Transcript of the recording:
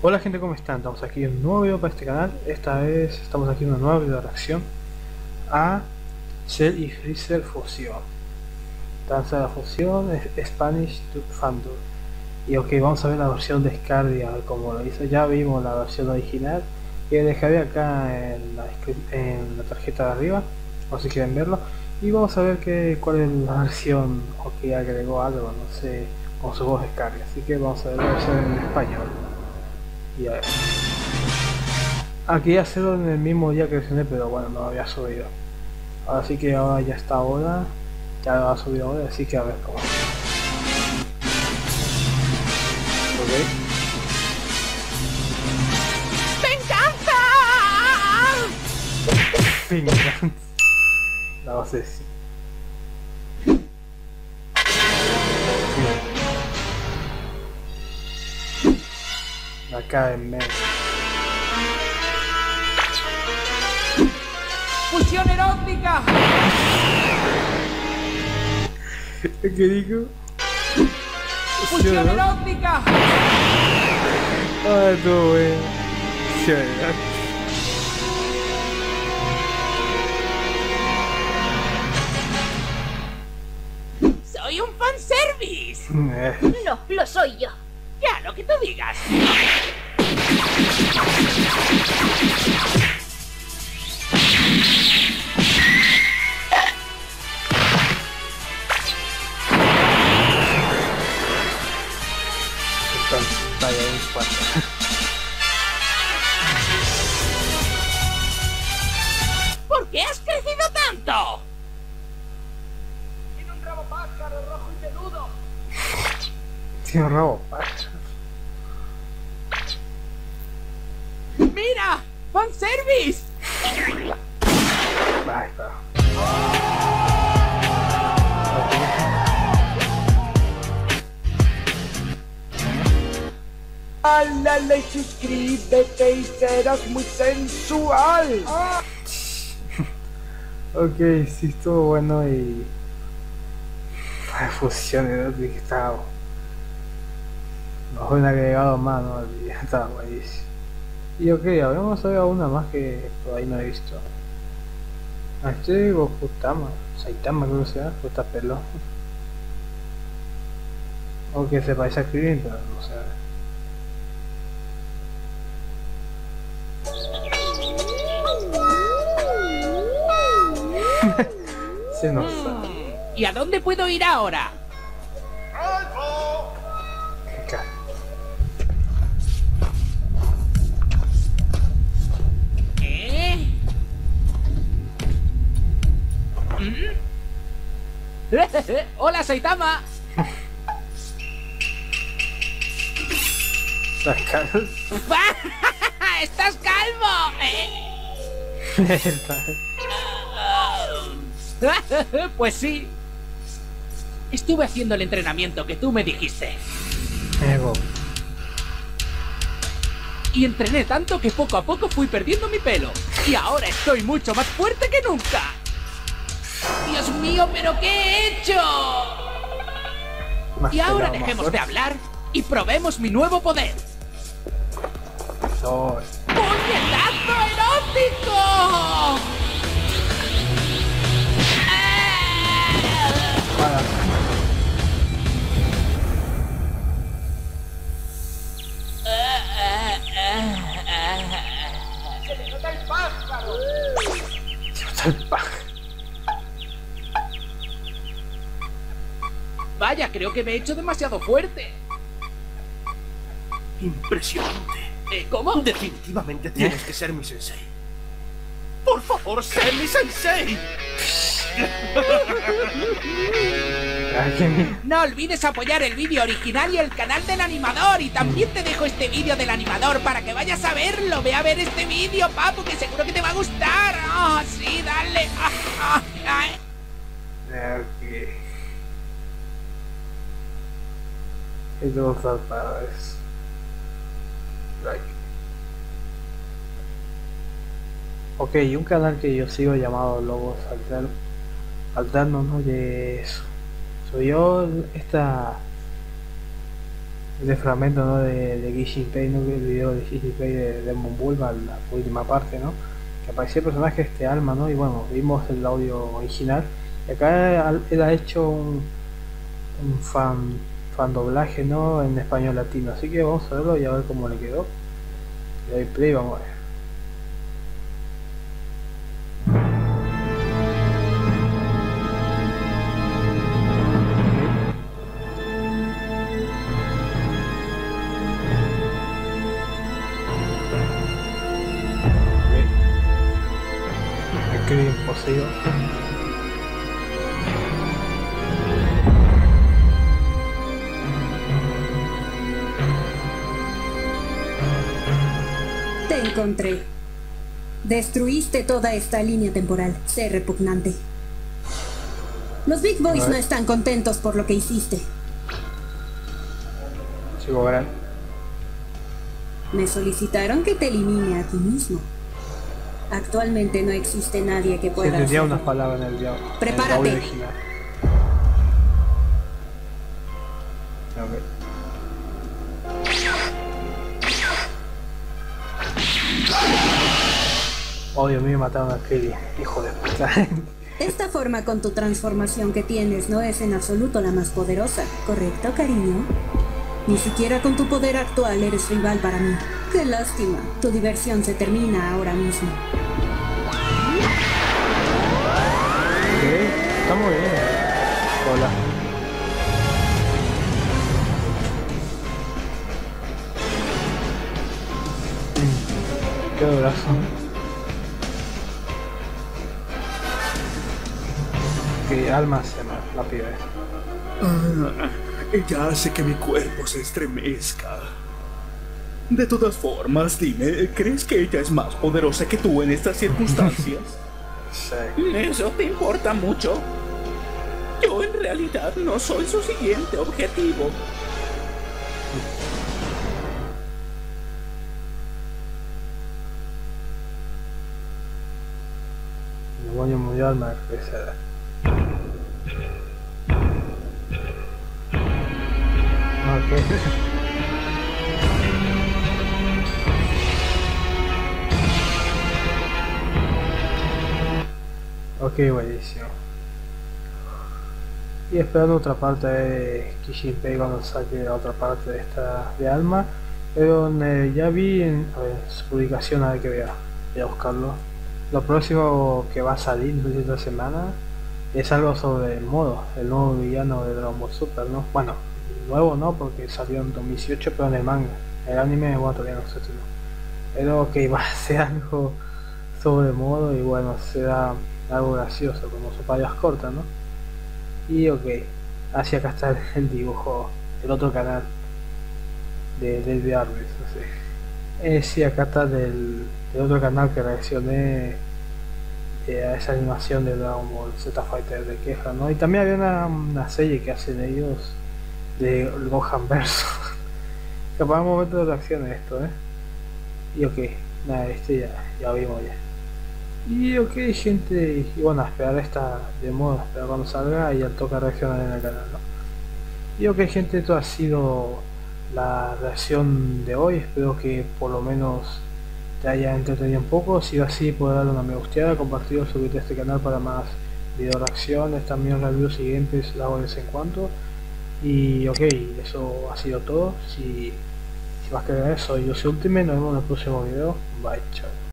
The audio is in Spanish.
Hola gente, ¿cómo están? Estamos aquí en un nuevo video para este canal. Esta vez estamos aquí en una nueva video de reacción a Cell y Freezer Fusión, Danza de la Fusión, Spanish to Fandom. Y ok, vamos a ver la versión de Escardia, como lo hizo. Ya vimos la versión original y dejaré acá en la tarjeta de arriba, por si quieren verlo. Y vamos a ver cuál es la versión, o que agregó algo, no sé, con su voz de Escardia. Así que vamos a ver la versión en español. Y a ver. Aquí hacerlo en el mismo día que reaccioné, pero bueno, no lo había subido. Ahora sí que ahora ya está ahora, ya lo ha subido ahora, así que a ver cómo. Ok. Venganza. La base sí. Acá en medio. ¡Fusión erótica! ¿Qué digo? ¡Fusión erótica! Ay, no, wey. Fusión erótica. ¡Soy un fanservice! No, lo soy yo. Ya, lo que tú digas. ¿Por qué has crecido tanto? Tiene un rabo pájaro rojo y peludo. Tiene un rabo pájaro. ¡Mira! ¡Fan service! Bye, bro. A la ley, suscríbete y serás muy sensual. Ok, sí, estuvo bueno y... la fusión erótica que estaba... no fue un agregado más, no, estaba buenísimo. Y ok, habíamos oído una más que por ahí no he visto. Este Gokutama, Saitama creo que sea, Gokuta Pelo. O que se parece a Kishin, pero no sé. Se nos sale. ¿Y a dónde puedo ir ahora? ¡Hola, Saitama! ¿Estás calvo? ¡Estás calvo! Pues sí. Estuve haciendo el entrenamiento que tú me dijiste. Ego. Y entrené tanto que poco a poco fui perdiendo mi pelo. Y ahora estoy mucho más fuerte que nunca. ¡Dios mío, pero qué he hecho! Y ahora dejemos de hablar y probemos mi nuevo poder. ¡Puñetazo erótico! ¡Se le nota el pájaro! ¡Se nota el pájaro! Vaya, creo que me he hecho demasiado fuerte. Impresionante. ¿Cómo? Definitivamente tienes que ser mi sensei. Por favor, sé mi sensei. No olvides apoyar el vídeo original y el canal del animador. Y también te dejo este vídeo del animador para que vayas a verlo. Ve a ver este vídeo, papu, que seguro que te va a gustar. Oh, sí, dale. Ok. It was that bad. Like. Ok, y un canal que yo sigo llamado Lobos Alternos, ¿no? Subió esta de fragmento, ¿no? de Kishin Pei, ¿no? El video de Kishin Pei de Demon Bulma, la última parte, ¿no? Que aparecía el personaje este alma, ¿no? Y bueno, vimos el audio original y acá él ha hecho un fan doblaje, ¿no? En español latino, así que vamos a verlo y a ver cómo le quedó. Le doy play, vamos a ver. Te encontré. Destruiste toda esta línea temporal. Sé repugnante. Los Big Boys no están contentos por lo que hiciste. Sigo verán. Me solicitaron que te elimine a ti mismo. Actualmente no existe nadie que pueda. Tendría unas palabras en el diablo. Prepárate. Oh, Dios mío, mataron a Kelly, hijo de puta. Esta forma con tu transformación que tienes no es en absoluto la más poderosa, ¿correcto, cariño? Ni siquiera con tu poder actual eres rival para mí. Qué lástima, tu diversión se termina ahora mismo. Está muy bien. Hola. Qué abrazo. Qué alma se me la pibe. Ella hace que mi cuerpo se estremezca. De todas formas, dime, ¿crees que ella es más poderosa que tú en estas circunstancias? Sí. ¿Eso te importa mucho? Yo en realidad no soy su siguiente objetivo. Demonio mundial, me crecerá. Ok. Ok, buenísimo. Y esperando otra parte de Kishin Pei cuando saque la otra parte de esta de alma. Pero ya vi en su publicación, a ver que voy a buscarlo. Lo próximo que va a salir, no sé, esta semana, es algo sobre el modo, el nuevo villano de Dragon Ball Super, ¿no? Bueno, nuevo no, porque salió en 2018, pero en el manga. En el anime, bueno, todavía no sé si no. Pero que va a ser algo sobre el modo y bueno, será algo gracioso, como sus varias cortas, ¿no? Y ok, así acá está el dibujo, el otro canal del de Arbis, no sé. Sí, acá está del otro canal que reaccioné a esa animación de Dragon Ball Z Fighter de Kefra, ¿no? Y también había una serie que hacen ellos de Gohan verso. Capaz un momento de reacción a esto, ¿eh? Y ok, nada, este ya vimos ya. Y ok, gente, y bueno, a esperar esta de moda, esperar cuando salga y al toca reaccionar en el canal, ¿no? Y ok, gente, esto ha sido la reacción de hoy. Espero que por lo menos te haya entretenido un poco. Si es así, puedes darle una me gusteada, compartirlo, subirte a este canal para más video reacciones, también reviews y gameplays lo hago de vez en cuando. Y ok, eso ha sido todo. Si vas a querer eso, yo soy Joseph Ultimate, nos vemos en el próximo video. Bye, chao.